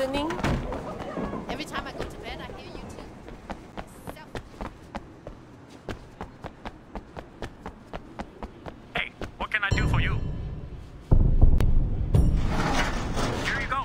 listening? Every time I go to bed, I hear you too. Hey, what can I do for you? Here you go.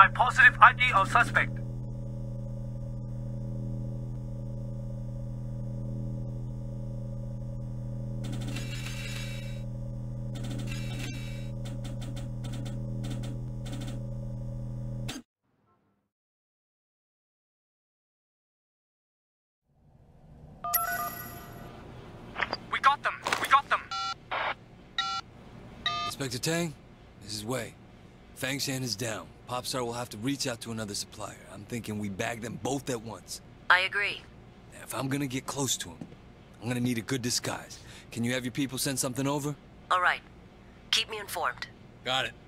I positive ID of suspect. We got them. Inspector Tang, this is Wei. Fangshan is down. Popstar will have to reach out to another supplier. I'm thinking we bag them both at once. I agree. Now, if I'm gonna get close to him, I'm gonna need a good disguise. Can you have your people send something over? All right. Keep me informed. Got it.